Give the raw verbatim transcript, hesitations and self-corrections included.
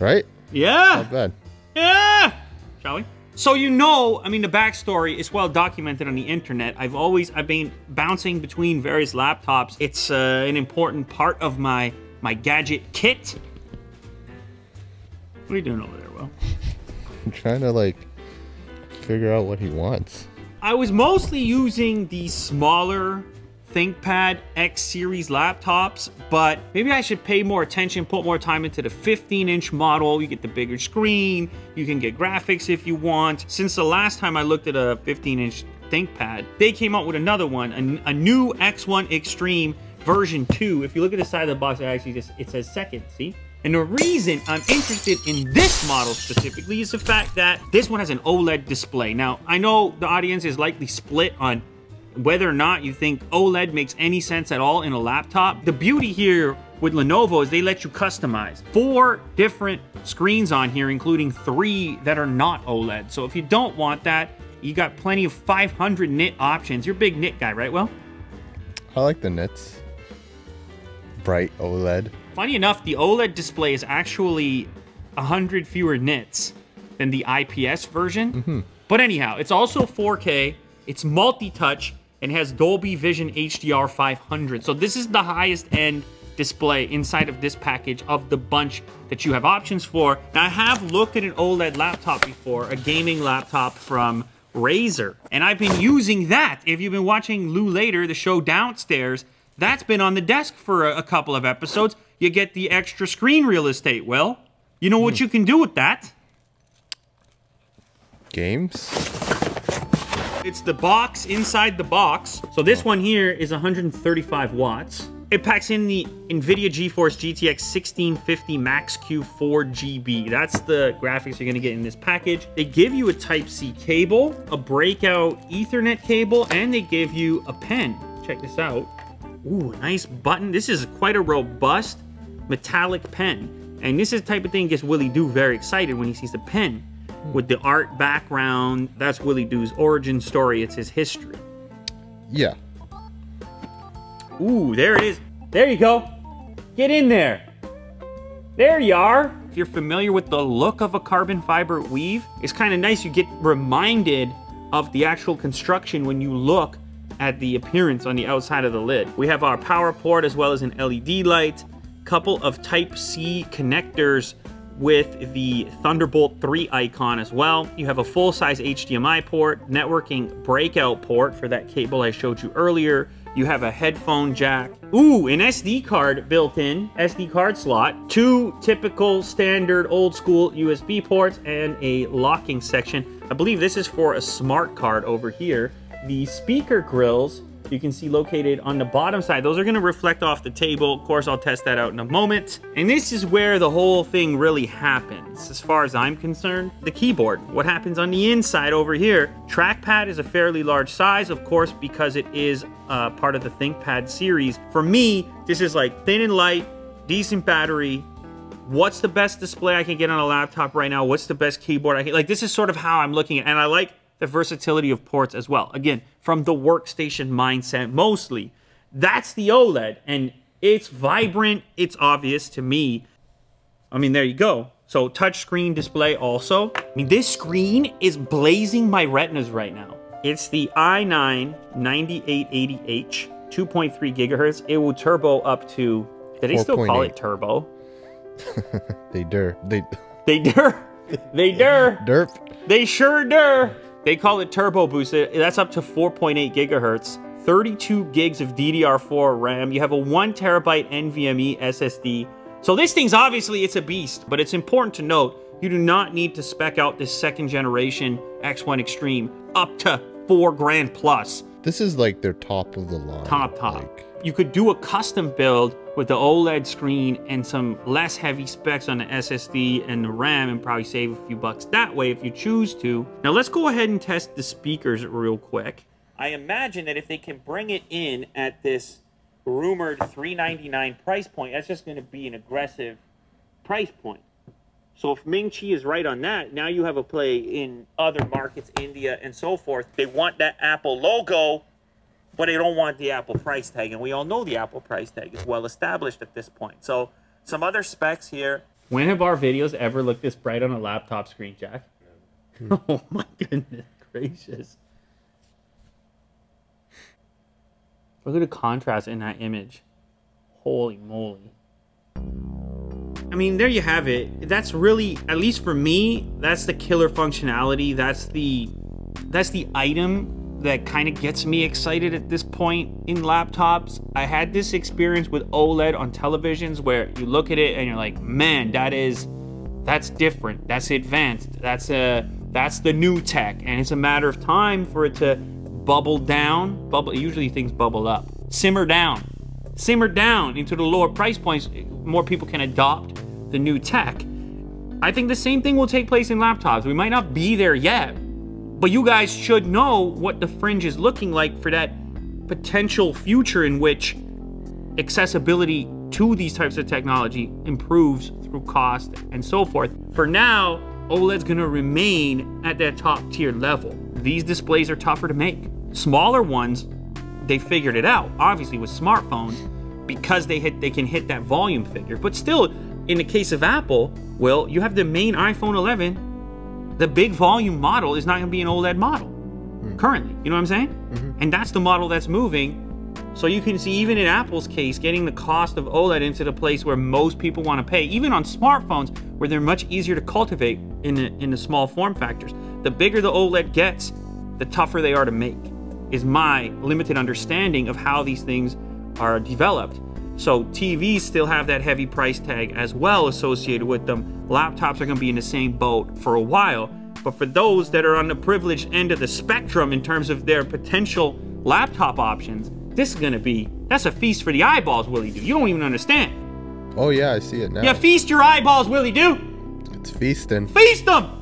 Right? Yeah. Not bad. Yeah. Shall we? So you know, I mean, the backstory is well documented on the internet. I've always, I've been bouncing between various laptops. It's uh, an important part of my, my gadget kit. What are you doing over there, Will? I'm trying to like figure out what he wants. I was mostly using the smaller ThinkPad X series laptops, but maybe I should pay more attention, put more time into the fifteen inch model. You get the bigger screen, you can get graphics if you want. Since the last time I looked at a fifteen inch ThinkPad, they came out with another one, a, a new X one Extreme Version two. If you look at the side of the box, it actually just, it says second, see? And the reason I'm interested in this model specifically is the fact that this one has an OLED display. Now, I know the audience is likely split on whether or not you think OLED makes any sense at all in a laptop. The beauty here with Lenovo is they let you customize four different screens on here, including three that are not OLED. So if you don't want that, you got plenty of five hundred nit options. You're a big nit guy, right, Will? I like the nits. Bright OLED. Funny enough, the OLED display is actually one hundred fewer nits than the I P S version. Mm-hmm. But anyhow, it's also four K, it's multi-touch, and has Dolby Vision H D R five hundred. So this is the highest end display inside of this package of the bunch that you have options for. Now, I have looked at an OLED laptop before, a gaming laptop from Razer, and I've been using that. If you've been watching Lou Later, the show downstairs, that's been on the desk for a, a couple of episodes. You get the extra screen real estate, Will. You know what mm. you can do with that? Games? It's the box inside the box. So this one here is one hundred thirty-five watts. It packs in the NVIDIA GeForce G T X sixteen fifty Max-Q four G B. That's the graphics you're gonna get in this package. They give you a Type C cable, a breakout Ethernet cable, and they give you a pen. Check this out. Ooh, nice button. This is quite a robust metallic pen. And this is the type of thing that gets Willie Doo very excited when he sees the pen. With the art background, that's Willie Doo's origin story. It's his history. Yeah. Ooh, there it is. There you go. Get in there. There you are. If you're familiar with the look of a carbon fiber weave, it's kind of nice. You get reminded of the actual construction when you look at the appearance on the outside of the lid. We have our power port as well as an L E D light, couple of Type C connectors with the Thunderbolt three icon as well. You have a full-size H D M I port, networking breakout port for that cable I showed you earlier. You have a headphone jack. Ooh, an S D card built in, S D card slot, two typical standard old school U S B ports, and a locking section. I believe this is for a smart card over here. The speaker grills, you can see located on the bottom side. Those are gonna reflect off the table. Of course, I'll test that out in a moment. And this is where the whole thing really happens, as far as I'm concerned. The keyboard, what happens on the inside over here. Trackpad is a fairly large size, of course, because it is uh, part of the ThinkPad series. For me, this is like thin and light, decent battery. What's the best display I can get on a laptop right now? What's the best keyboard I can, like this is sort of how I'm looking at it. And I like the versatility of ports as well. Again, from the workstation mindset mostly. That's the OLED, and it's vibrant, it's obvious to me. I mean, there you go. So touchscreen display also. I mean, this screen is blazing my retinas right now. It's the i nine ninety-eight eighty H, two point three gigahertz. It will turbo up to, did they still call it turbo? They dur, they. They dur, they dur. Derp. They sure dur. They call it turbo boost. That's up to four point eight gigahertz, thirty-two gigs of D D R four RAM. You have a one terabyte NVMe S S D. So this thing's obviously, it's a beast, but it's important to note, you do not need to spec out this second generation X one Extreme up to four grand plus. This is like their top of the line. Top, top. Like... You could do a custom build with the OLED screen and some less heavy specs on the S S D and the RAM and probably save a few bucks that way if you choose to. Now let's go ahead and test the speakers real quick. I imagine that if they can bring it in at this rumored three ninety-nine price point, that's just gonna be an aggressive price point. So if Ming-Chi is right on that, now you have a play in other markets, India and so forth. They want that Apple logo, but they don't want the Apple price tag, and we all know the Apple price tag is well established at this point. So some other specs here. When have our videos ever looked this bright on a laptop screen, Jack? No. Oh my goodness gracious. Look at the contrast in that image. Holy moly. I mean, there you have it. That's really, at least for me, that's the killer functionality. That's the, that's the item that kind of gets me excited at this point in laptops. I had this experience with OLED on televisions where you look at it and you're like, man, that is, that's different. That's advanced. That's a, that's the new tech. And it's a matter of time for it to bubble down. Bubble. Usually things bubble up, simmer down, simmer down into the lower price points. More people can adopt the new tech. I think the same thing will take place in laptops. We might not be there yet, but you guys should know what the fringe is looking like for that potential future in which accessibility to these types of technology improves through cost and so forth. For now, OLED's gonna remain at that top tier level. These displays are tougher to make. Smaller ones, they figured it out, obviously with smartphones, because they hit, they can hit that volume figure. But still, in the case of Apple, well, you have the main iPhone eleven, the big volume model is not gonna be an OLED model mm. currently, you know what I'm saying? Mm-hmm. And that's the model that's moving. So you can see, even in Apple's case, getting the cost of OLED into the place where most people wanna pay, even on smartphones, where they're much easier to cultivate in the, in the small form factors. The bigger the OLED gets, the tougher they are to make, is my limited understanding of how these things are developed. So T Vs still have that heavy price tag as well associated with them. Laptops are gonna be in the same boat for a while, but for those that are on the privileged end of the spectrum in terms of their potential laptop options, this is gonna be, that's a feast for the eyeballs, Willie Doo. You don't even understand. Oh yeah, I see it now. Yeah, feast your eyeballs, Willie Doo. It's feasting. Feast them.